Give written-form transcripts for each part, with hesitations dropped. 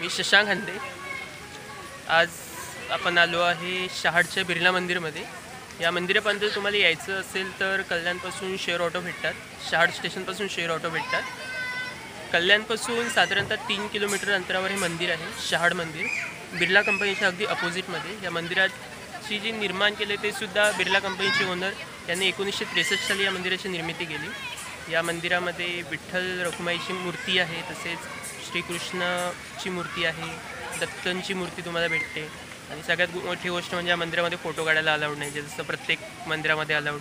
मी शशांक हंदे. आज आपण आलो आहे शहाडच्या बिर्ला मंदिरमध्ये. या मंदिरापर्यंत तुम्हाला यायचं असेल तर कल्याणपासून शेअर ऑटो भेटतात. शहाड स्टेशनपासून शेअर ऑटो भेटतात. कल्याणपासून साधारणतः 3 किलोमीटर अंतरावर हे मंदिर आहे. शहाड मंदिर बिर्ला कंपनीच्या अगदी अपोजिटमध्ये. या मंदिराची जी निर्माण केले ते सुद्धा बिर्ला कंपनीचे ओनर यांनी 1963 साली या मंदिराची निर्मिती केली. या मंदिरामध्ये विठ्ठल रखुमाईची मूर्ती आहे, तसेच श्रीकृष्णाची मूर्ती आहे, दत्तांची मूर्ती तुम्हाला भेटते. आणि सगळ्यात मोठी गोष्ट म्हणजे या मंदिरामध्ये फोटो काढायला अलाउड नाही, जसं प्रत्येक मंदिरामध्ये अलाउड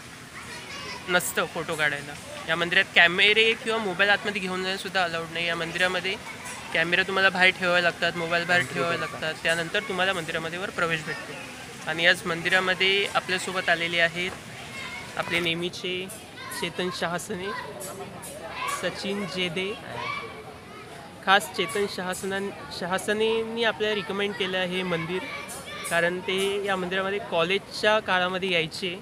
नसतं फोटो काढायला. या मंदिरात कॅमेरे किंवा मोबाईल आतमध्ये घेऊन जाणंसुद्धा अलाउड नाही. या मंदिरामध्ये कॅमेरा तुम्हाला बाहेर ठेवावे लागतात, मोबाईल बाहेर ठेवावे लागतात. त्यानंतर तुम्हाला मंदिरामध्ये वर प्रवेश भेटतो. आणि याच मंदिरामध्ये आपल्यासोबत आलेले आहेत आपले नेहमीचे चेतन शहासने, सचिन जेदे. खास चेतन शहासनेंनी आपल्याला रिकमेंड केलं आहे हे मंदिर, कारण ते या मंदिरामध्ये कॉलेजच्या काळामध्ये यायचे.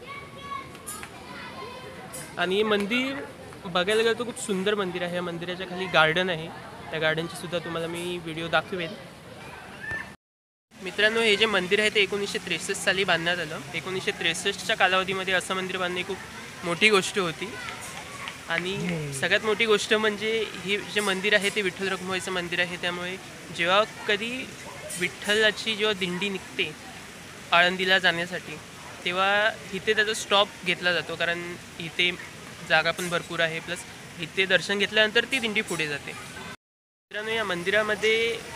आणि हे मंदिर बघायला गेलं तर खूप सुंदर मंदिर आहे. या मंदिराच्या खाली गार्डन आहे, त्या गार्डनची सुद्धा तुम्हाला मी व्हिडिओ दाखवेन. मित्रांनो, हे जे मंदिर आहे ते 1963 साली बांधण्यात आलं. 1963च्या कालावधीमध्ये असं मंदिर बांधणे खूप मोठी गोष्ट होती. आणि सगळ्यात मोठी गोष्ट म्हणजे हे जे मंदिर आहे ते विठ्ठल रखुमाईचं मंदिर आहे. त्यामुळे जेव्हा कधी विठ्ठलाची जेव्हा दिंडी निघते आळंदीला जाण्यासाठी, तेव्हा इथे त्याचा स्टॉप घेतला जातो, कारण इथे जागा पण भरपूर आहे. प्लस इथे दर्शन घेतल्यानंतर ती दिंडी पुढे जाते. मित्रांनो, या मंदिरामध्ये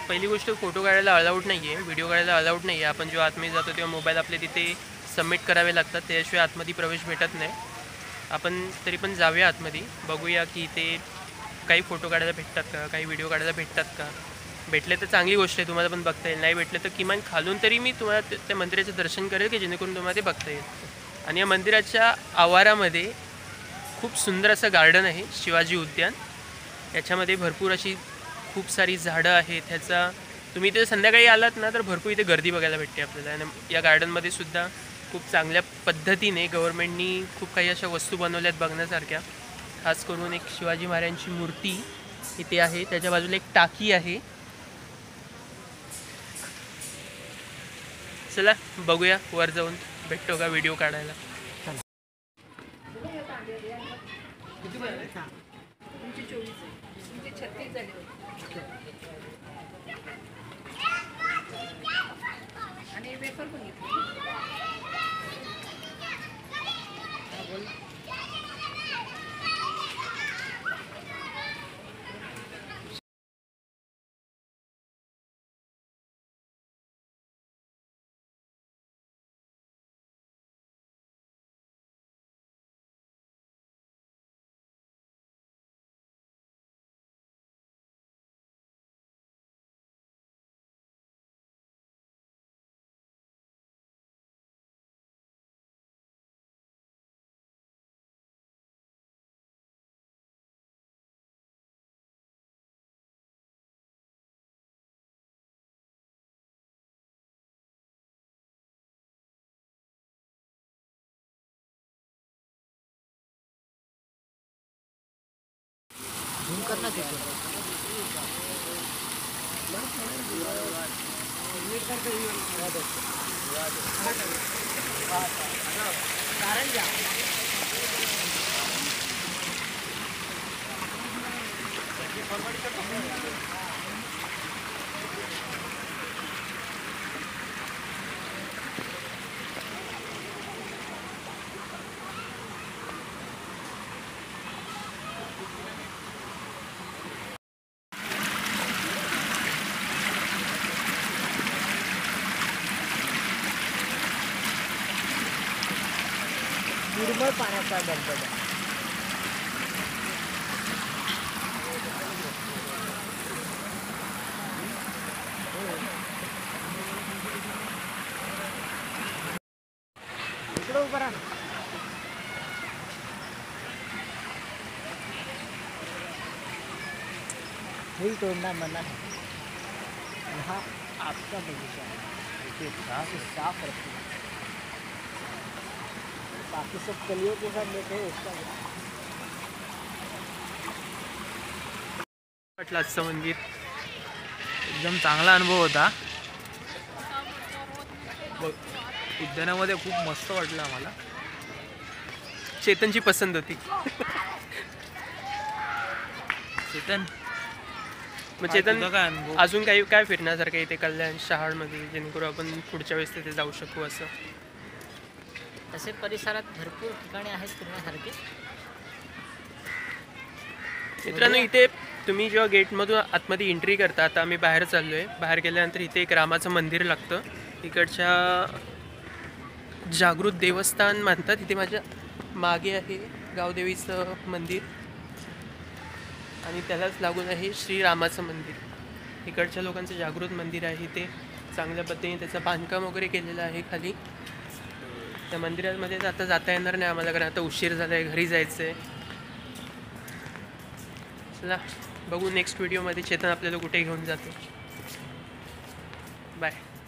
पहिली गोष्ट फोटो काढायला अलाउड नाही आहे, व्हिडिओ काढायला अलाउड नाही आहे. आपण जेव्हा आतमध्ये जातो तेव्हा मोबाईल आपले तिथे सबमिट करावे लागतात, त्याशिवाय आतमध्ये प्रवेश भेटत नाही. आपण तरी पण जाऊया आतमध्ये, बघूया की इथे काही फोटो काढायला भेटतात का, काही व्हिडिओ काढायला भेटतात का. भेटले तर चांगली गोष्ट आहे, तुम्हाला पण बघता येईल. नाही भेटले तर किमान खालून तरी मी तुम्हाला त्या मंदिराचं दर्शन करेल की जेणेकरून तुम्हाला ते बघता येईल. आणि या मंदिराच्या आवारामध्ये खूप सुंदर असं गार्डन आहे, शिवाजी उद्यान. याच्यामध्ये भरपूर अशी खूप सारी झाडं आहेत. ह्याचा तुम्ही इथे संध्याकाळी आलात ना तर भरपूर इथे गर्दी बघायला भेटते आपल्याला. आणि या गार्डनमध्ये सुद्धा खूप चांगल्या पद्धतीने गव्हर्मेंटनी खूप काही अशा वस्तू बनवल्यात बघण्यासारख्या. खास करून एक शिवाजी महाराजांची मूर्ती इथे आहे, त्याच्या बाजूला एक टाकी आहे. चला बघूया, वर जाऊन भेटतो का व्हिडिओ काढायला. निर्मळ पाण्याचा धबधबा. इकडे उभा राहा. फूल तोडना मना है. यहाँ आपका बगीचा है, इसे घास साफ रखिए. बाकी सब कलियों के साथ लेते हैं उसका. मंदिर एकदम चांगला अनुभव होता। उद्यानामध्ये खूप मस्त वाटलं आम्हाला, चेतनची पसंत होती। चेतन मग चेतन अजून काही काय फिरण्यासारखं इथे कल्याण शहर मध्ये, जेणेकरून आपण पुढच्या वेळेस तिथे जाऊ शकू असं? तसे परिसरात भरपूर ठिकाणे आहेत फिरण्यासारखी। मित्रांनो इथे तुम्ही जेव्हा गेटमधून आतमध्ये एंट्री करता, आता आम्ही बाहेर चाललो आहे, बाहेर गेल्यानंतर इथे एक रामाचं मंदिर लागतं, इकडच्या जागृत देवस्थान मानतात। इथे माझ्या मागे आहे गावदेवीचं मंदिर आणि त्यालाच लागून आहे श्रीरामाचं मंदिर। इकडच्या लोकांचं जागृत मंदिर आहे, ते चांगल्या पद्धतीने त्याचं बांधकाम वगैरे केलेलं आहे खाली। त्या मंदिरामध्ये आता जाता येणार नाही आम्हाला, कारण आता उशीर झाला आहे, घरी जायचं आहे। चला बघू नेक्स्ट व्हिडिओमध्ये चेतन आपल्याला कुठे घेऊन जातो। बाय.